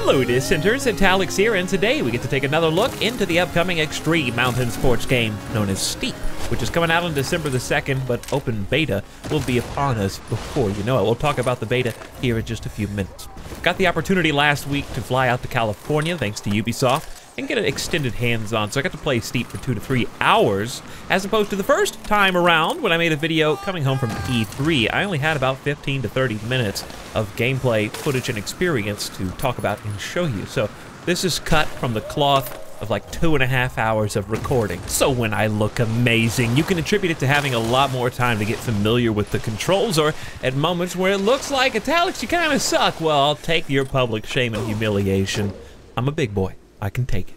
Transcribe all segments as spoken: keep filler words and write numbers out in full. Hello, dissenters, Etalyx here, and today we get to take another look into the upcoming extreme mountain sports game known as Steep, which is coming out on December the second, but open beta will be upon us before you know it. We'll talk about the beta here in just a few minutes. Got the opportunity last week to fly out to California, thanks to Ubisoft, and get an extended hands-on, so I got to play Steep for two to three hours, as opposed to the first time around when I made a video coming home from E three. I only had about fifteen to thirty minutes of gameplay, footage, and experience to talk about and show you. So this is cut from the cloth of like two and a half hours of recording. So when I look amazing, you can attribute it to having a lot more time to get familiar with the controls, or at moments where it looks like, Etalyx, you kind of suck. Well, I'll take your public shame and humiliation. I'm a big boy. I can take it.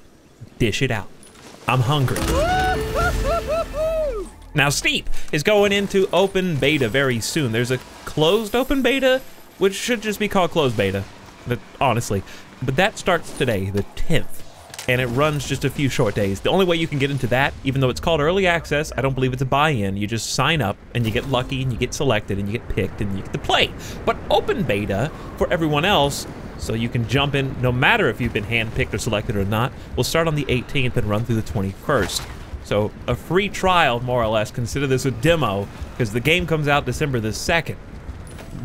Dish it out. I'm hungry. Now, Steep is going into open beta very soon. There's a closed open beta, which should just be called closed beta, but honestly. But that starts today, the tenth, and it runs just a few short days. The only way you can get into that, even though it's called early access, I don't believe it's a buy-in. You just sign up, and you get lucky, and you get selected, and you get picked, and you get to play. But open beta, for everyone else, so you can jump in no matter if you've been handpicked or selected or not. We'll start on the eighteenth and run through the twenty-first. So a free trial, more or less. Consider this a demo, because the game comes out December the second.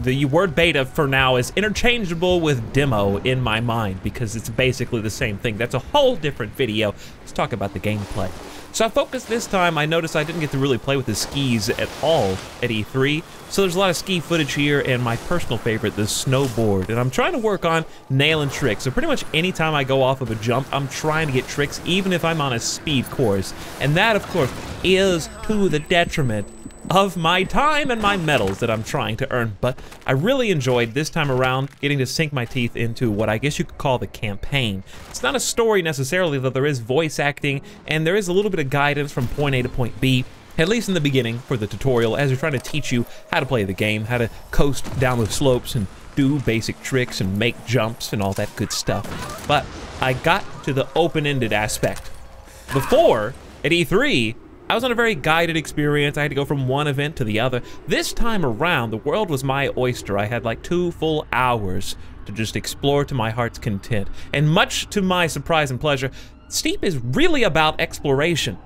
The word beta for now is interchangeable with demo in my mind, because it's basically the same thing. That's a whole different video. Let's talk about the gameplay. So I focused this time. I noticed I didn't get to really play with the skis at all at E three, so there's a lot of ski footage here, and my personal favorite, the snowboard. And I'm trying to work on nailing tricks, so pretty much any time I go off of a jump, I'm trying to get tricks, even if I'm on a speed course. And that, of course, is to the detriment of my time and my medals that I'm trying to earn. But I really enjoyed this time around getting to sink my teeth into what I guess you could call the campaign. It's not a story necessarily, though there is voice acting, and there is a little bit of guidance from point A to point B, at least in the beginning for the tutorial, as they're trying to teach you how to play the game, how to coast down the slopes and do basic tricks and make jumps and all that good stuff. But I got to the open-ended aspect. Before, at E three, I was on a very guided experience. I had to go from one event to the other. This time around, the world was my oyster. I had like two full hours to just explore to my heart's content. And much to my surprise and pleasure, Steep is really about exploration.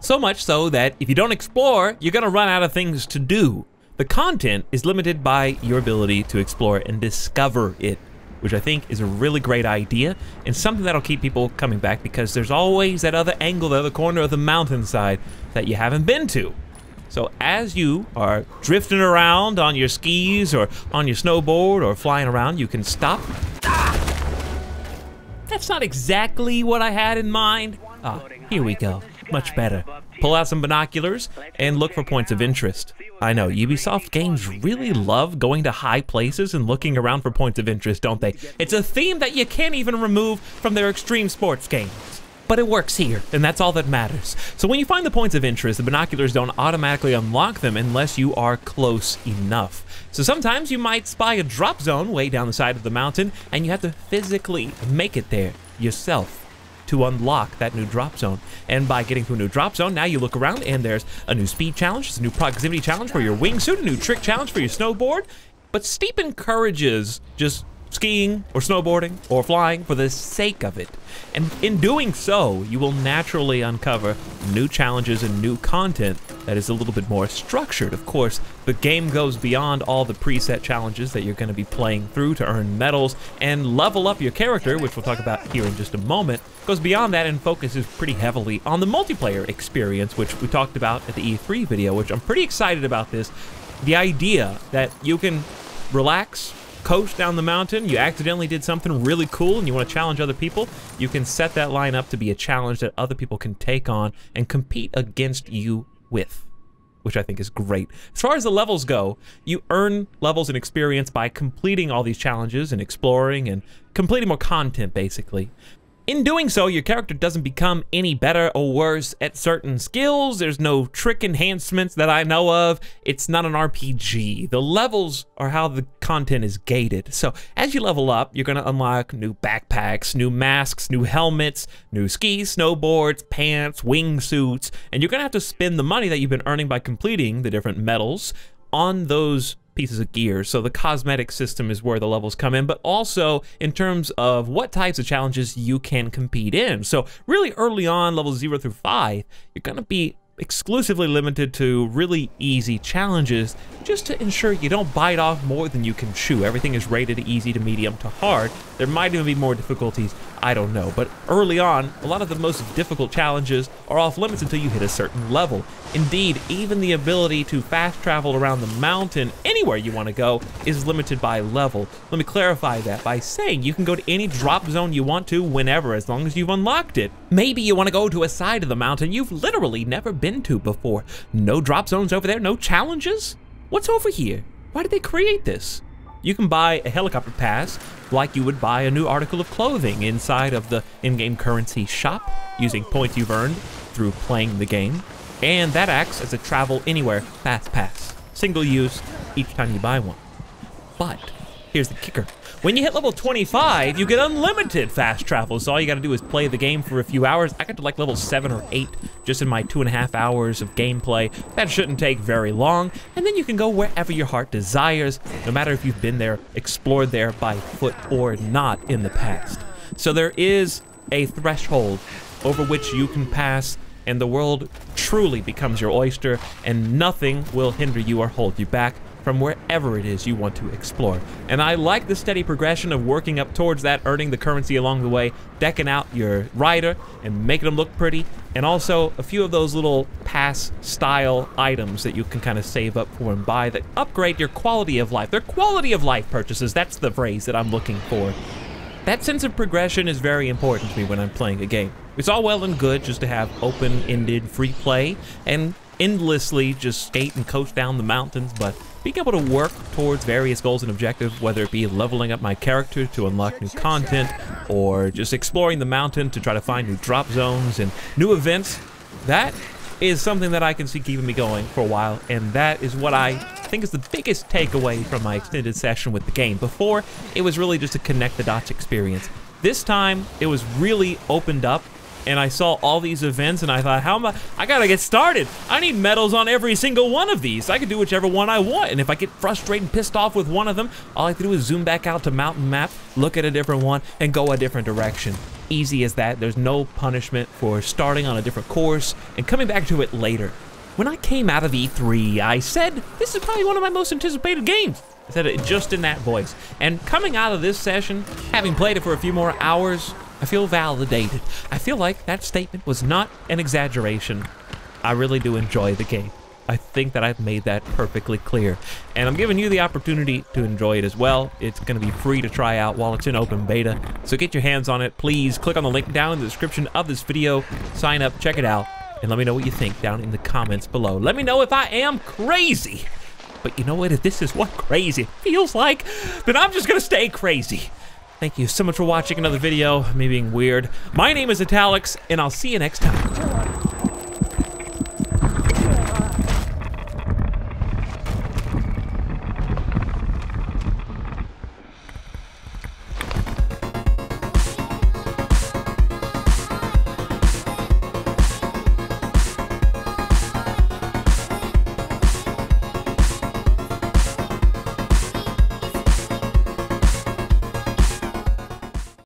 So much so that if you don't explore, you're gonna run out of things to do. The content is limited by your ability to explore and discover it, which I think is a really great idea and something that'll keep people coming back, because there's always that other angle, the other corner of the mountainside that you haven't been to. So as you are drifting around on your skis or on your snowboard or flying around, you can stop. Ah! That's not exactly what I had in mind. Ah, here we go. Much better. Pull out some binoculars and look for points of interest. I know, Ubisoft games really love going to high places and looking around for points of interest, don't they? It's a theme that you can't even remove from their extreme sports games. But it works here, and that's all that matters. So when you find the points of interest, the binoculars don't automatically unlock them unless you are close enough. So sometimes you might spy a drop zone way down the side of the mountain, and you have to physically make it there yourself to unlock that new drop zone. And by getting to a new drop zone, now you look around and there's a new speed challenge, there's a new proximity challenge for your wingsuit, a new trick challenge for your snowboard. But Steep encourages just skiing or snowboarding or flying for the sake of it. And in doing so, you will naturally uncover new challenges and new content that is a little bit more structured. Of course, the game goes beyond all the preset challenges that you're going to be playing through to earn medals and level up your character, which we'll talk about here in just a moment. It goes beyond that and focuses pretty heavily on the multiplayer experience, which we talked about at the E three video, which I'm pretty excited about this. The idea that you can relax, coast down the mountain, you accidentally did something really cool and you want to challenge other people, you can set that line up to be a challenge that other people can take on and compete against you with, which I think is great. As far as the levels go, you earn levels and experience by completing all these challenges and exploring and completing more content, basically. In doing so, your character doesn't become any better or worse at certain skills. There's no trick enhancements that I know of. It's not an R P G. The levels are how the content is gated. So as you level up, you're going to unlock new backpacks, new masks, new helmets, new skis, snowboards, pants, wingsuits, and you're going to have to spend the money that you've been earning by completing the different medals on those pieces of gear. So the cosmetic system is where the levels come in, but also in terms of what types of challenges you can compete in. So really early on, levels zero through five, you're gonna be exclusively limited to really easy challenges, just to ensure you don't bite off more than you can chew. Everything is rated easy to medium to hard. There might even be more difficulties, I don't know. But early on, a lot of the most difficult challenges are off limits until you hit a certain level. Indeed, even the ability to fast travel around the mountain anywhere you want to go is limited by level. Let me clarify that by saying you can go to any drop zone you want to whenever, as long as you've unlocked it. Maybe you want to go to a side of the mountain you've literally never been to before. No drop zones over there, no challenges? What's over here? Why did they create this? You can buy a helicopter pass like you would buy a new article of clothing inside of the in-game currency shop using points you've earned through playing the game. And that acts as a travel anywhere fast pass. Single use each time you buy one. But here's the kicker. When you hit level twenty-five, you get unlimited fast travel. So all you gotta do is play the game for a few hours. I got to like level seven or eight just in my two and a half hours of gameplay. That shouldn't take very long. And then you can go wherever your heart desires, no matter if you've been there, explored there by foot or not in the past. So there is a threshold over which you can pass, and the world truly becomes your oyster, and nothing will hinder you or hold you back from wherever it is you want to explore. And I like the steady progression of working up towards that, earning the currency along the way, decking out your rider and making them look pretty, and also a few of those little pass style items that you can kind of save up for and buy that upgrade your quality of life. They're quality of life purchases, that's the phrase that I'm looking for. That sense of progression is very important to me when I'm playing a game. It's all well and good just to have open-ended free play and endlessly just skate and coast down the mountains, but being able to work towards various goals and objectives, whether it be leveling up my character to unlock new content or just exploring the mountain to try to find new drop zones and new events, that is something that I can see keeping me going for a while, and that is what I think is the biggest takeaway from my extended session with the game. Before, it was really just a connect the dots experience. This time, it was really opened up, and I saw all these events and I thought, how am I, I gotta get started. I need medals on every single one of these. I can do whichever one I want. And if I get frustrated and pissed off with one of them, all I have to do is zoom back out to mountain map, look at a different one and go a different direction. Easy as that. There's no punishment for starting on a different course and coming back to it later. When I came out of E three, I said, this is probably one of my most anticipated games. I said it just in that voice. And coming out of this session, having played it for a few more hours, I feel validated. I feel like that statement was not an exaggeration. I really do enjoy the game. I think that I've made that perfectly clear. And I'm giving you the opportunity to enjoy it as well. It's gonna be free to try out while it's in open beta. So get your hands on it. Please click on the link down in the description of this video. Sign up, check it out, and let me know what you think down in the comments below. Let me know if I am crazy. But you know what? If this is what crazy feels like, then I'm just gonna stay crazy. Thank you so much for watching another video, me being weird. My name is Etalyx, and I'll see you next time.